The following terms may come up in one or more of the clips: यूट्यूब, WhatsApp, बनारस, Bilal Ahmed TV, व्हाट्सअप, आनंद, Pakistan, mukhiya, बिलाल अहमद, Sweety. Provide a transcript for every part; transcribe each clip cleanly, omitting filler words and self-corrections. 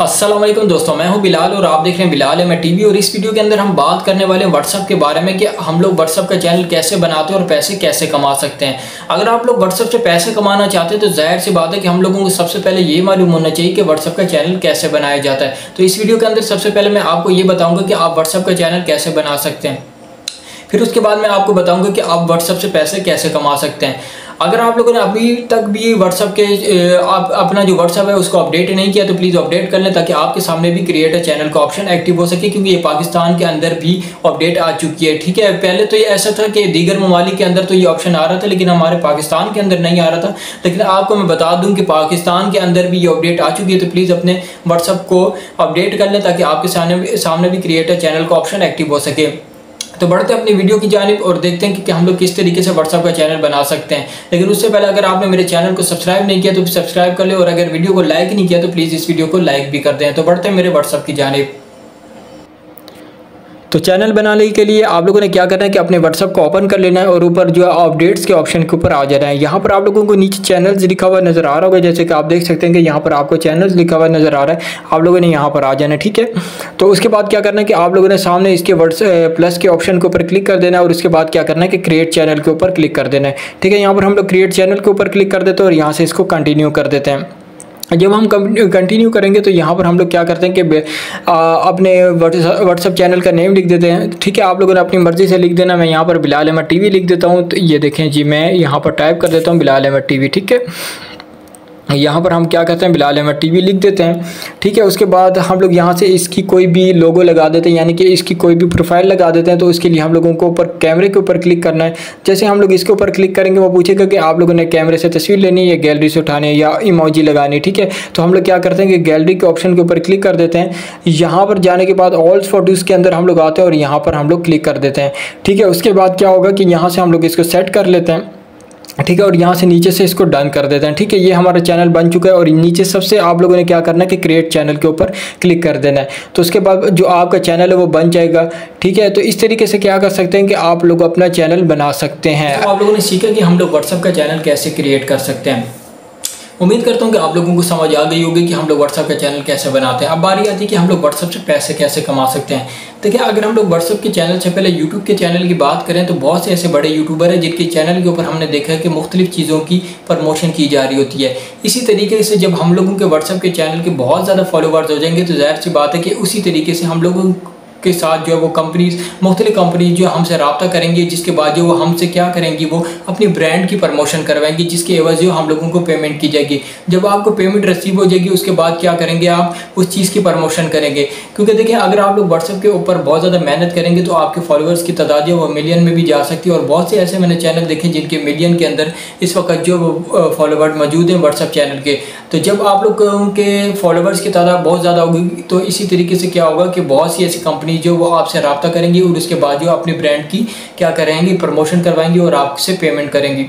अस्सलामुअलैकुम दोस्तों, मैं हूं बिलाल और आप देख रहे हैं बिलाल अहमद टीवी। और इस वीडियो के अंदर हम बात करने वाले हैं व्हाट्सअप के बारे में कि हम लोग व्हाट्सअप का चैनल कैसे बनाते हैं और पैसे कैसे कमा सकते हैं। अगर आप लोग व्हाट्सअप से पैसे कमाना चाहते हैं तो जाहिर सी बात है कि हम लोगों को सबसे पहले ये मालूम होना चाहिए कि व्हाट्सअप का चैनल कैसे बनाया जाता है। तो इस वीडियो के अंदर सबसे पहले मैं आपको ये बताऊँगा कि आप व्हाट्सअप का चैनल कैसे बना सकते हैं, फिर उसके बाद मैं आपको बताऊँगा कि आप व्हाट्सअप से पैसे कैसे कमा सकते हैं। अगर आप लोगों ने अभी तक भी व्हाट्सअप के अपना जो व्हाट्सअप है उसको अपडेट नहीं किया तो प्लीज़ अपडेट कर लें ताकि आपके सामने भी क्रिएट अ चैनल का ऑप्शन एक्टिव हो सके, क्योंकि ये पाकिस्तान के अंदर भी अपडेट आ चुकी है। ठीक है, पहले तो ये ऐसा था कि दीगर ममालिक के अंदर तो ये ऑप्शन आ रहा था लेकिन हमारे पाकिस्तान के अंदर नहीं आ रहा था, लेकिन आपको मैं बता दूँ कि पाकिस्तान के अंदर भी ये अपडेट आ चुकी है। तो प्लीज़ अपने व्हाट्सअप को अपडेट कर लें ताकि आपके सामने भी क्रिएट अ चैनल का ऑप्शन एक्टिव हो सके। तो बढ़ते हैं अपनी वीडियो की जानिब और देखते हैं कि हम लोग किस तरीके से व्हाट्सअप का चैनल बना सकते हैं। लेकिन उससे पहले अगर आपने मेरे चैनल को सब्सक्राइब नहीं किया तो सब्सक्राइब कर लें, और अगर वीडियो को लाइक नहीं किया तो प्लीज़ इस वीडियो को लाइक भी कर दें। तो बढ़ते हैं मेरे व्हाट्सअप की जानिब। तो चैनल बनाने के लिए आप लोगों ने क्या करना है कि अपने व्हाट्सअप को ओपन कर लेना है और ऊपर जो है अपडेट्स के ऑप्शन के ऊपर आ जाना है। यहाँ पर आप लोगों को नीचे चैनल्स लिखा हुआ नज़र आ रहा होगा, जैसे कि आप देख सकते हैं कि यहाँ पर आपको चैनल्स लिखा हुआ नज़र आ रहा है, आप लोगों ने यहाँ पर आ जाना है। ठीक है, तो उसके बाद क्या करना है कि आप लोगों ने सामने इसके व्हाट्सएप प्लस के ऑप्शन के ऊपर क्लिक कर देना है और उसके बाद क्या करना है कि क्रिएट चैनल के ऊपर क्लिक कर देना है। ठीक है, यहाँ पर हम लोग क्रिएट चैनल के ऊपर क्लिक कर देते हैं और यहाँ से इसको कंटिन्यू कर देते हैं। जब हम कंटिन्यू करेंगे तो यहाँ पर हम लोग क्या करते हैं कि अपने व्हाट्सअप चैनल का नेम लिख देते हैं। ठीक है, आप लोगों ने अपनी मर्ज़ी से लिख देना। मैं यहाँ पर बिलाल अहमद टीवी लिख देता हूँ। तो ये देखें जी, मैं यहाँ पर टाइप कर देता हूँ बिलाल अहमद टीवी। ठीक है, यहाँ पर हम क्या करते हैं बिलाल अहमद टीवी लिख देते हैं। ठीक है, उसके बाद हम लोग यहाँ से इसकी कोई भी लोगो लगा देते हैं, यानी कि इसकी कोई भी प्रोफाइल लगा देते हैं। तो उसके लिए हम लोगों को ऊपर कैमरे के ऊपर क्लिक करना है। जैसे हम लोग इसके ऊपर क्लिक करेंगे वो पूछेगा कि आप लोगों ने कैमरे से तस्वीर लेनी है या गैलरी से उठानी है या इमोजी लगानी है। ठीक है, तो हम लोग क्या करते हैं कि गैलरी के ऑप्शन के ऊपर क्लिक कर देते हैं। यहाँ पर जाने के बाद ऑल फोटोज़ के अंदर हम लोग आते हैं और यहाँ पर हम लोग क्लिक कर देते हैं। ठीक है, उसके बाद क्या होगा कि यहाँ से हम लोग इसको सेट कर लेते हैं। ठीक है, और यहाँ से नीचे से इसको डन कर देते हैं। ठीक है, ये हमारा चैनल बन चुका है और नीचे सबसे आप लोगों ने क्या करना है कि क्रिएट चैनल के ऊपर क्लिक कर देना है। तो उसके बाद जो आपका चैनल है वो बन जाएगा। ठीक है, तो इस तरीके से क्या कर सकते हैं कि आप लोग अपना चैनल बना सकते हैं। तो आप लोगों ने सीखा कि हम लोग व्हाट्सअप का चैनल कैसे क्रिएट कर सकते हैं। उम्मीद करता हूँ कि आप लोगों को समझ आ गई होगी कि हम लोग व्हाट्सअप का चैनल कैसे बनाते हैं। अब बारी आती है कि हम लोग व्हाट्सअप से पैसे कैसे कमा सकते हैं। देखिए, अगर हम लोग व्हाट्सअप के चैनल से पहले यूट्यूब के चैनल की बात करें तो बहुत से ऐसे बड़े यूट्यूबर हैं जिनके चैनल के ऊपर हमने देखा है कि मुख्तलिफ चीज़ों की प्रमोशन की जा रही होती है। इसी तरीके से जब हम लोगों के व्हाट्सअप के चैनल के बहुत ज़्यादा फॉलोवर्स हो जाएंगे तो जाहिर सी बात है कि उसी तरीके से हम लोगों के साथ जो है वो मुख्तलिफ कंपनीज जो हमसे रब्ता करेंगी, जिसके बाद जो वो हमसे क्या करेंगी वो अपनी ब्रांड की प्रमोशन करवाएंगी, जिसके एवज जो हम लोगों को पेमेंट की जाएगी। जब आपको पेमेंट रिसीव हो जाएगी उसके बाद क्या करेंगे, आप उस चीज़ की प्रमोशन करेंगे। क्योंकि देखिए, अगर आप लोग व्हाट्सअप के ऊपर बहुत ज़्यादा मेहनत करेंगे तो आपके फॉलोअर्स की तादाद जो वो मिलियन में भी जा सकती है। और बहुत से ऐसे मैंने चैनल देखे जिनके मिलियन के अंदर इस वक्त जो फॉलोवर्स मौजूद हैं व्हाट्सअप चैनल के। तो जब आप लोग उनके फॉलोवर्स की तादाद बहुत ज़्यादा होगी तो इसी तरीके से क्या होगा कि बहुत सी ऐसी कंपनी जो वो आपसे राब्ता करेंगी और उसके बाद जो अपने ब्रांड की क्या करेंगी, प्रमोशन करवाएंगी और आपसे पेमेंट करेंगी,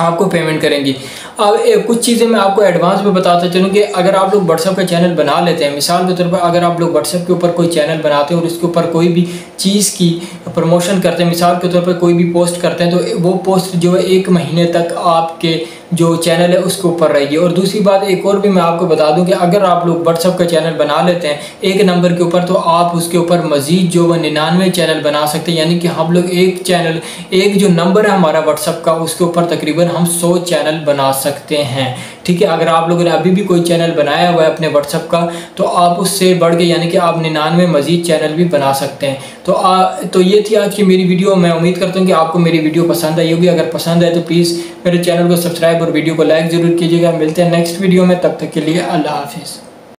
आपको पेमेंट करेंगी। अब कुछ चीज़ें मैं आपको एडवांस में बताता चलूँ कि अगर आप लोग व्हाट्सअप का चैनल बना लेते हैं, मिसाल के तौर पर अगर आप लोग व्हाट्सअप के ऊपर कोई चैनल बनाते हैं और उसके ऊपर कोई भी चीज़ की प्रमोशन करते हैं, मिसाल के तौर पर कोई भी पोस्ट करते हैं, तो वो पोस्ट जो है 1 महीने तक आपके जो चैनल है उसके ऊपर रहेगी। और दूसरी बात एक और भी मैं आपको बता दूं कि अगर आप लोग व्हाट्सअप का चैनल बना लेते हैं 1 नंबर के ऊपर तो आप उसके ऊपर मज़ीद जो वह 99 चैनल बना सकते हैं, यानी कि हम लोग एक चैनल, एक जो नंबर है हमारा व्हाट्सअप का, उसके ऊपर तकरीबन हम 100 चैनल बना सकते हैं। ठीक है, अगर आप लोगों ने अभी भी कोई चैनल बनाया हुआ है अपने व्हाट्सअप का तो आप उससे बढ़ के यानी कि आप 99 मज़ीद चैनल भी बना सकते हैं। तो ये थी आज की मेरी वीडियो। मैं उम्मीद करता हूँ कि आपको मेरी वीडियो पसंद आई होगी। अगर पसंद आए तो प्लीज़ मेरे चैनल को सब्सक्राइब और वीडियो को लाइक ज़रूर कीजिएगा। मिलते हैं नेक्स्ट वीडियो में, तब तक के लिए अल्लाह हाफिज़।